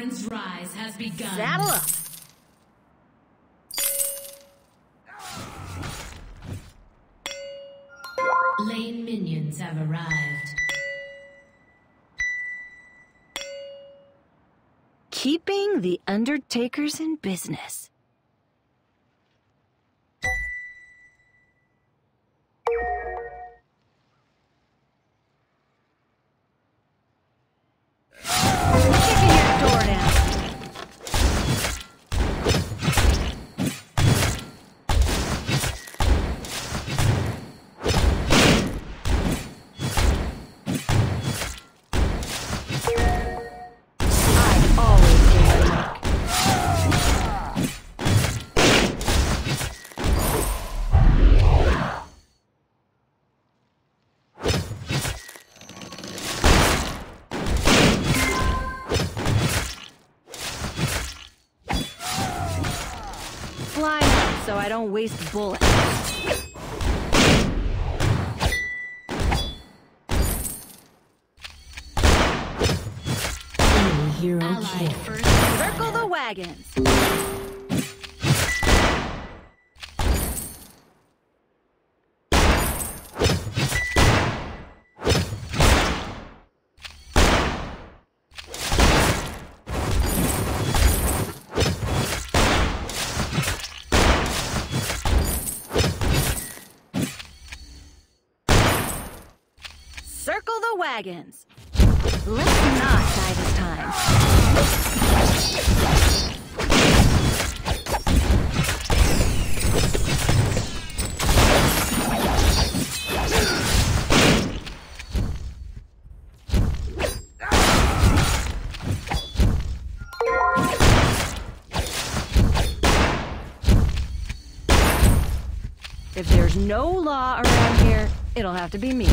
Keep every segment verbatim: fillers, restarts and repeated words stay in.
Rise has begun. Saddle up. Lane minions have arrived. Keeping the Undertakers in business. So I don't waste bullets. Enemy hero killed. Circle the wagons. Circle the wagons. Let's not die this time. If there's no law around here, it'll have to be me.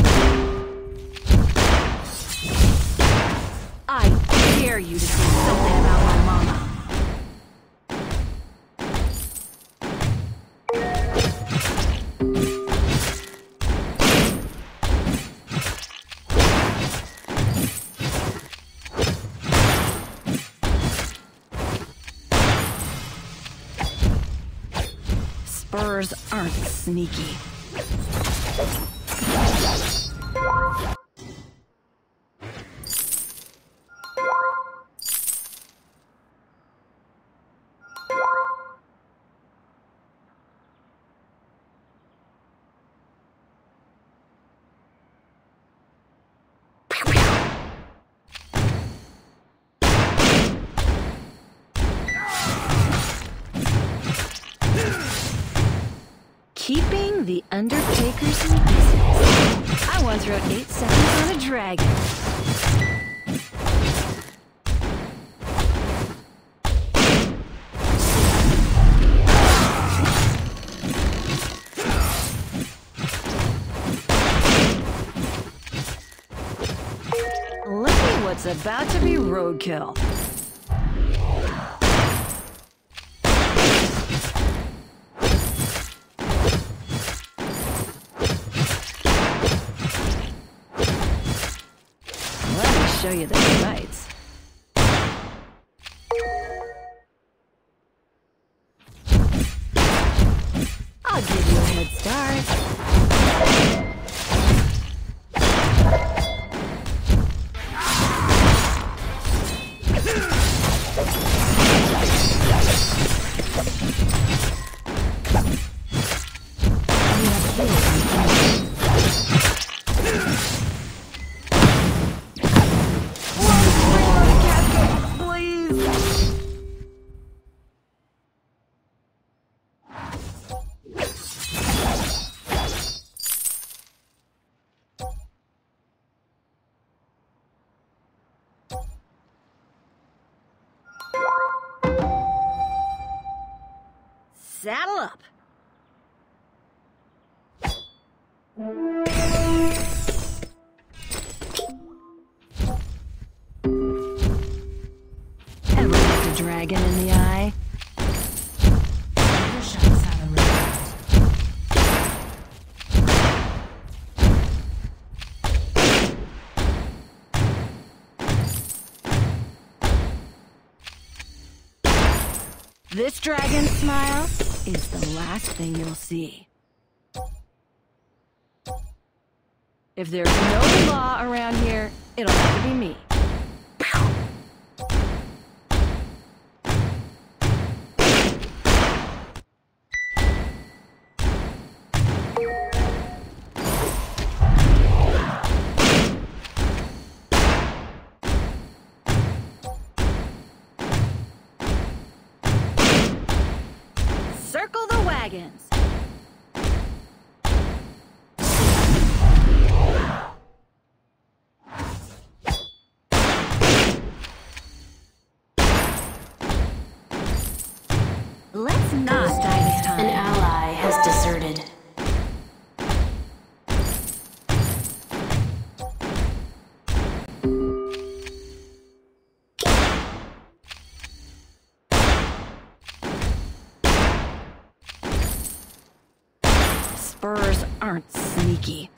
I dare you to say something about my mama. Spurs aren't sneaky. Keeping the Undertakers in business. I once rode eight seconds on a dragon. Look at what's about to be roadkill. Show you the sights. I'll give you a head start. You have killed me. Saddle up. Ever looked a dragon in the eye? Your shots out of range. This dragon smile is the last thing you'll see. If there's no law around here, it'll have to be me. Circle the wagons. Let's not die this time. An ally has deserted. Spurs aren't sneaky.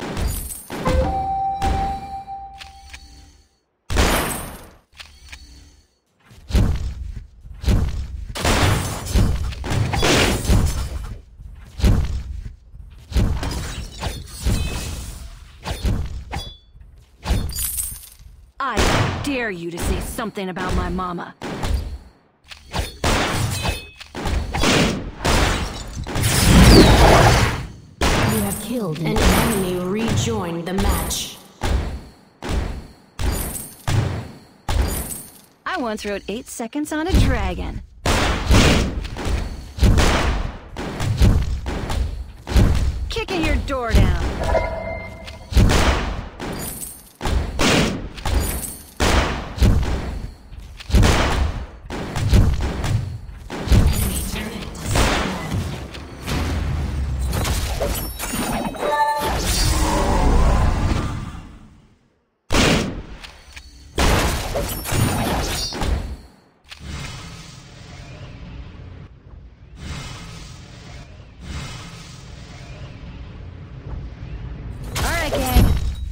I dare you to say something about my mama. You have killed an enemy. Rejoin the match. I once rode eight seconds on a dragon. Kicking your door down.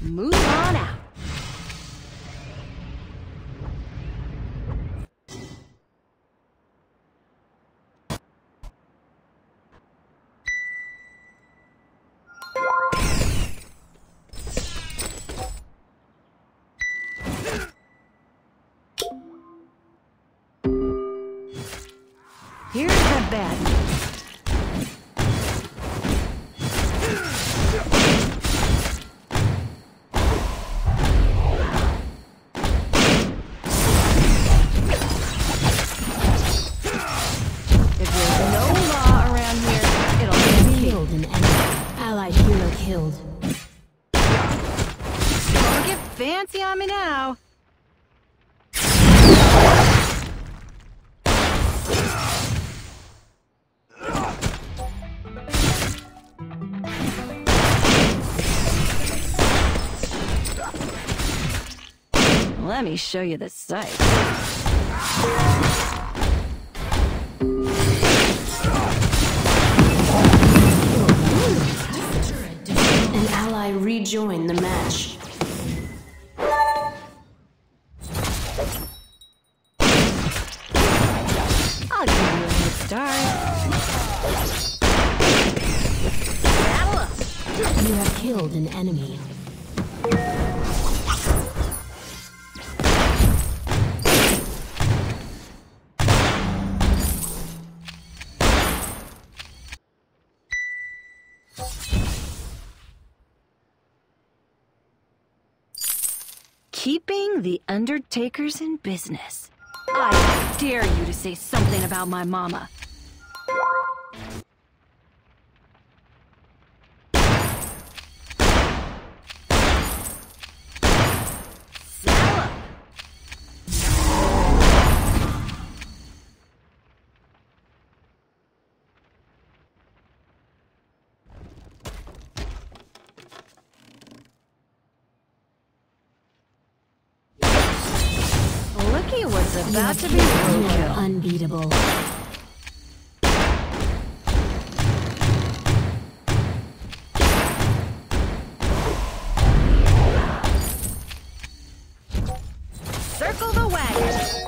Move on out. Here's the bad news. Killed. Don't get fancy on me now. Let me show you the sight. I rejoin the match. I'll give you a head start. Battle up. You have killed an enemy. Keeping the Undertakers in business. I dare you to say something about my mama. Salad. He was about to be unbeatable. Circle the wagon.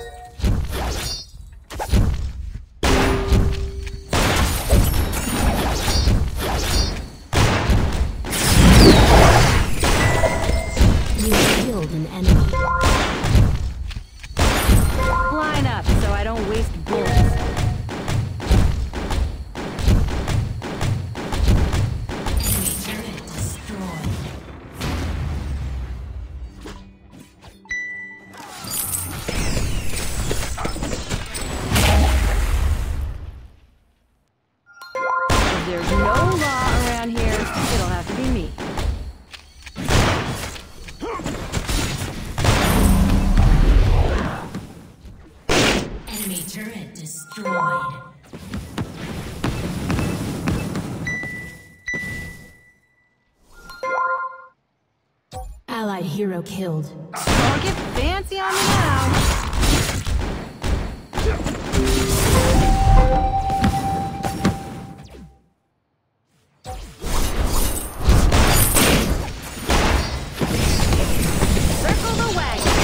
don't waste bullets. Enemy turret destroyed. If there's no law around here, it'll have to be me. Turret destroyed. Allied hero killed. Don't get fancy on me now. Circle the wagon.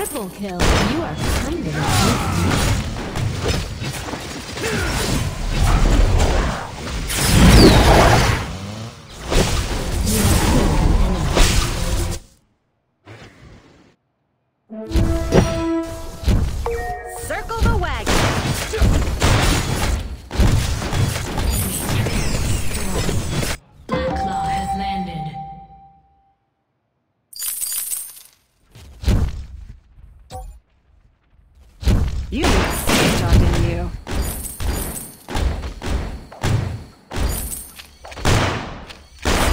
Triple kill, you are kind of Circle the wagon. Black Claw has landed. You need a stage dog in you.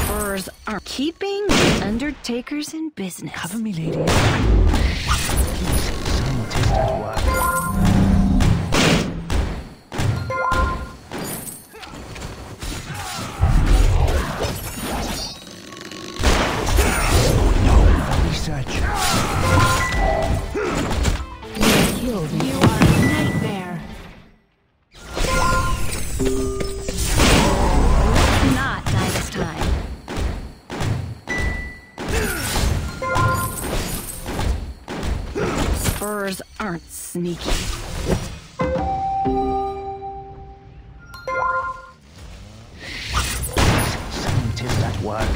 Spurs are keeping the undertakers in business. Cover me, ladies. No research. Killed me. Spurs aren't sneaky. Scientists at work.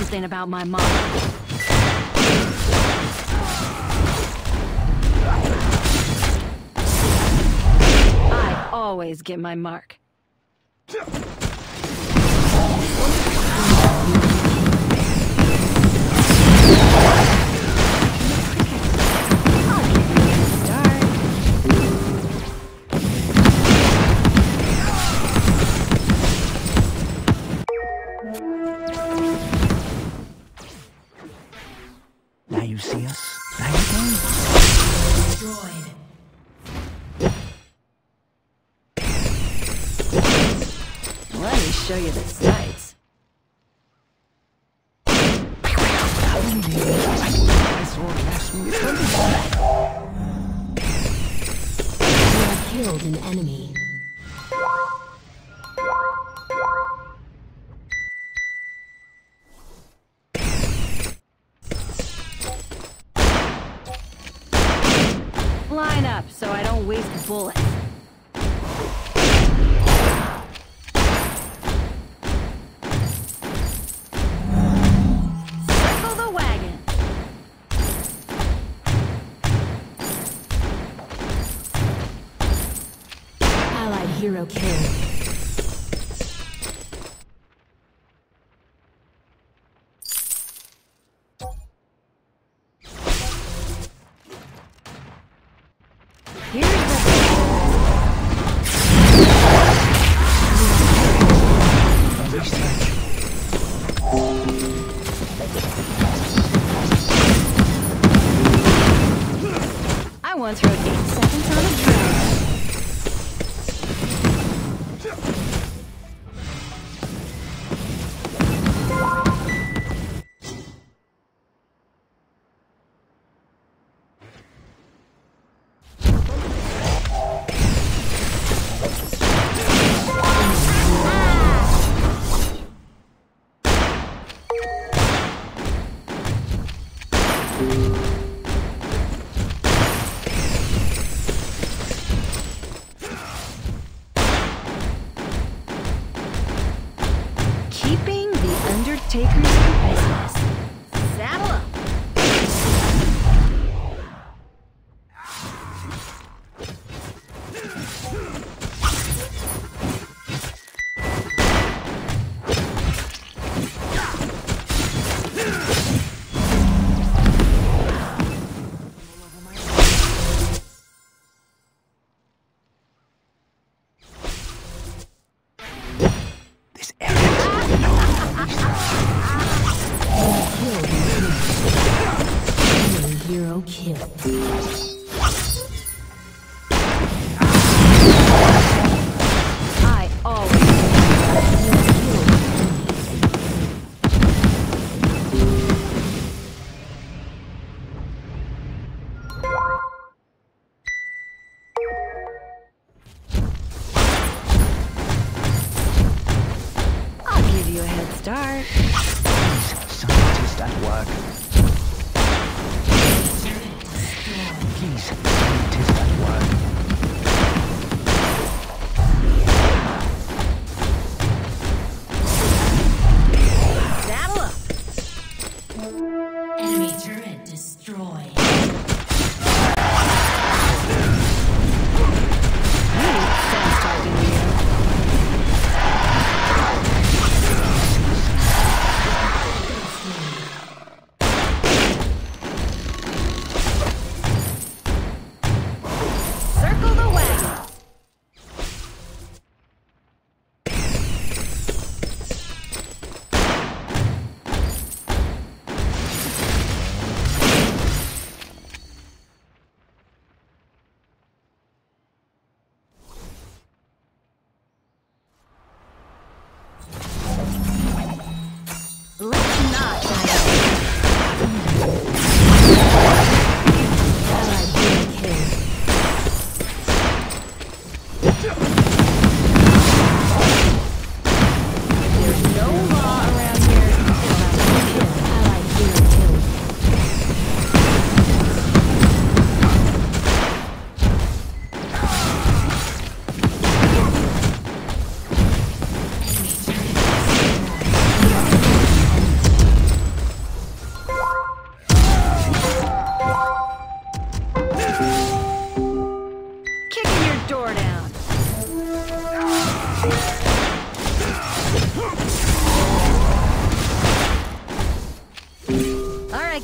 Something about my mom. I always get my mark. See us? Now you go. Destroyed. Let me show you the sights. You killed an enemy. Line up so I don't waste bullets. Circle the wagon. Allied hero killed. I once rode eight seconds on a train. kill.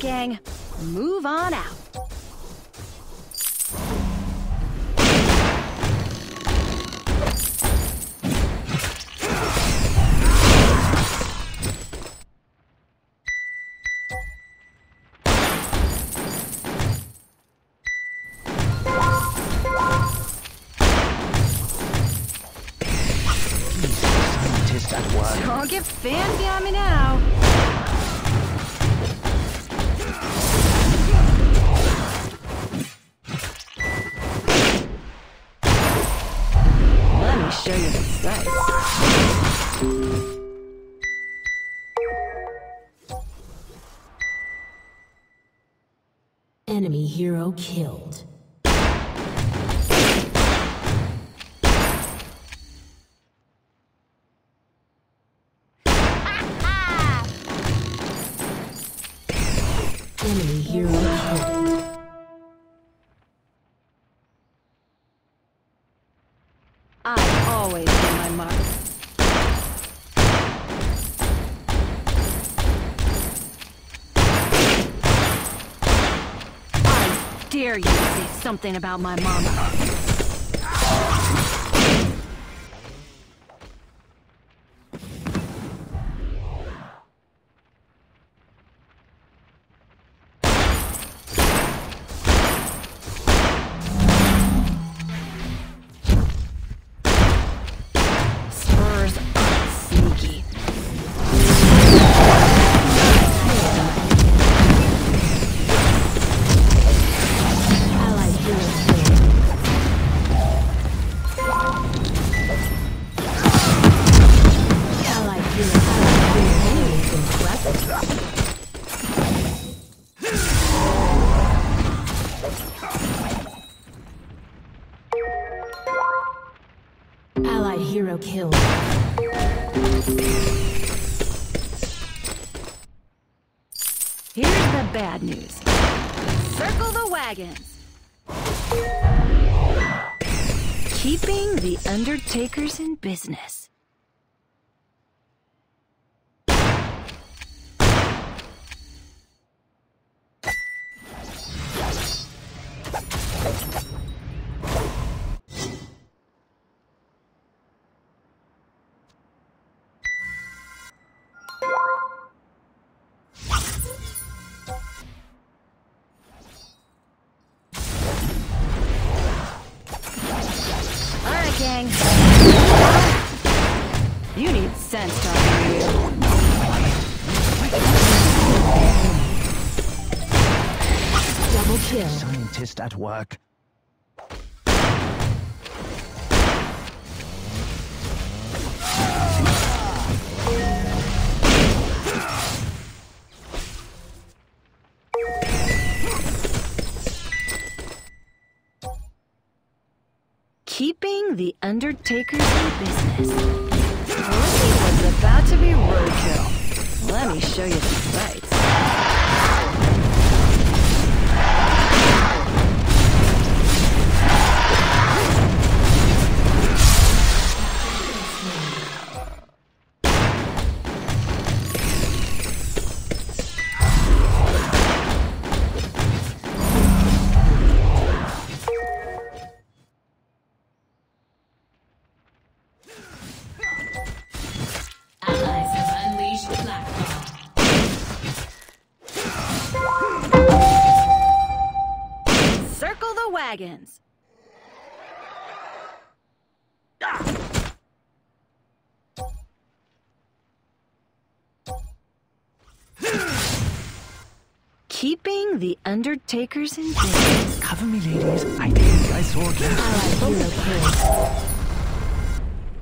Gang, move on out. Don't get fancy on me now. Show you the sights. Enemy hero killed. Enemy hero killed. I always do my mark. I dare you to say something about my mama. Allied hero killed. Here's the bad news. Circle the wagons. Keeping the Undertakers in business. gang. You need sense talking to you. Double kill. Scientist at work. Keeping the Undertaker's business. Rosie was about to be roadkill. Let me show you some fights. Wagons. Ah! Keeping the Undertakers in business. Cover me, ladies. I think I saw that. I like you. Okay.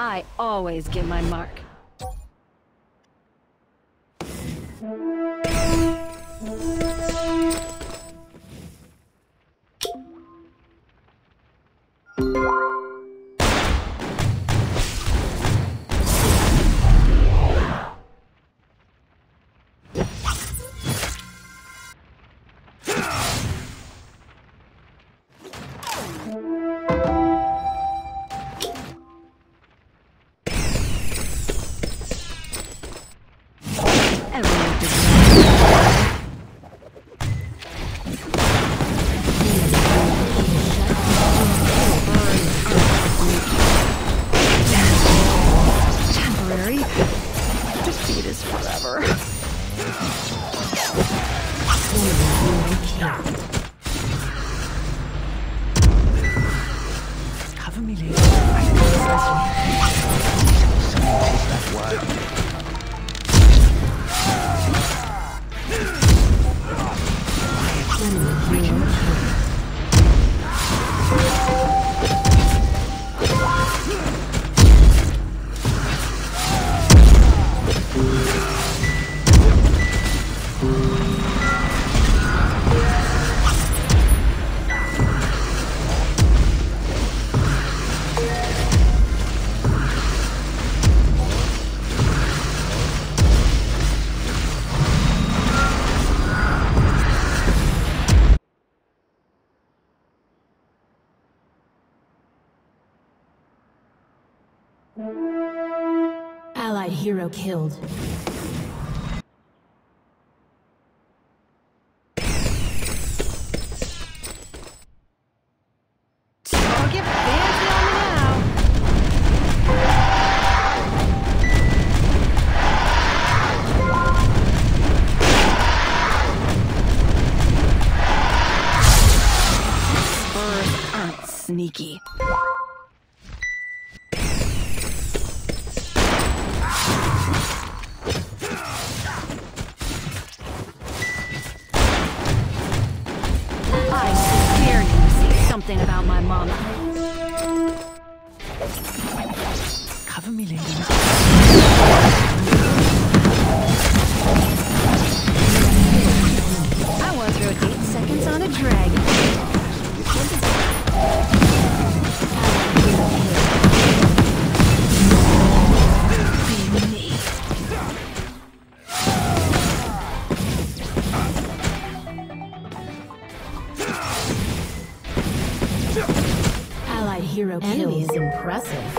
I always get my mark. Allied hero killed. Spurs aren't sneaky. Mom. Cover me, lady. Eight seconds on a dragon. Allied hero kill. Enemy is impressive.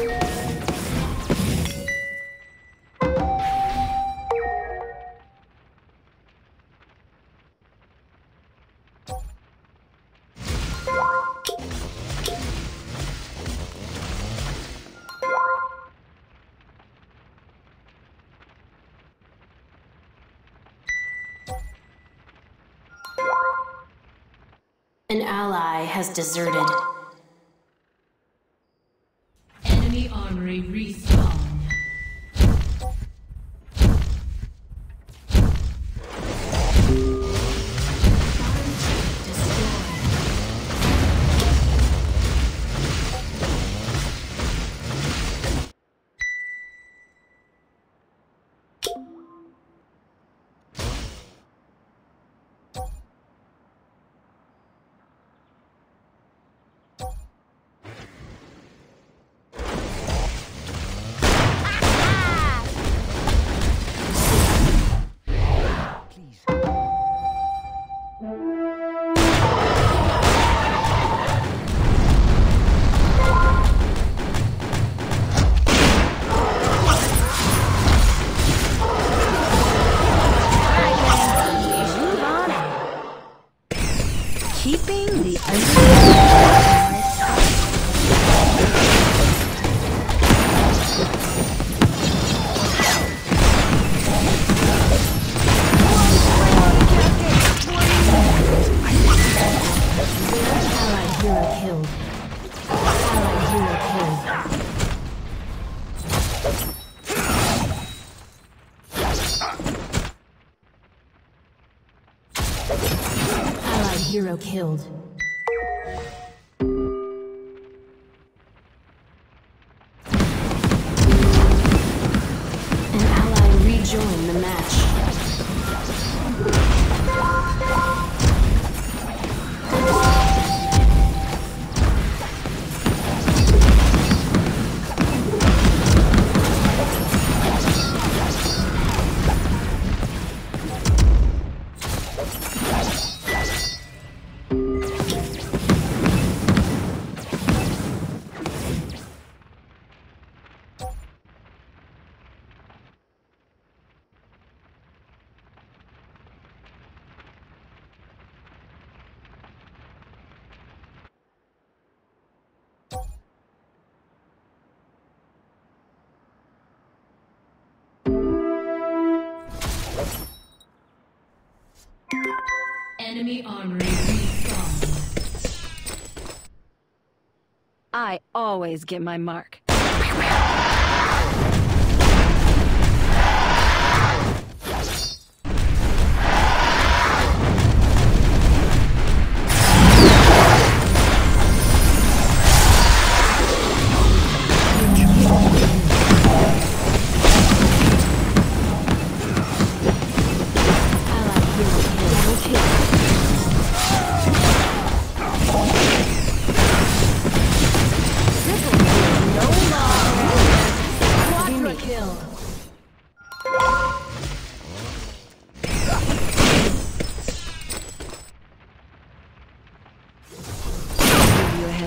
An ally has deserted. Enemy armory respawn. Hero killed. An ally rejoined the match. Enemy armory respawn. I always get my mark.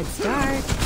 Start.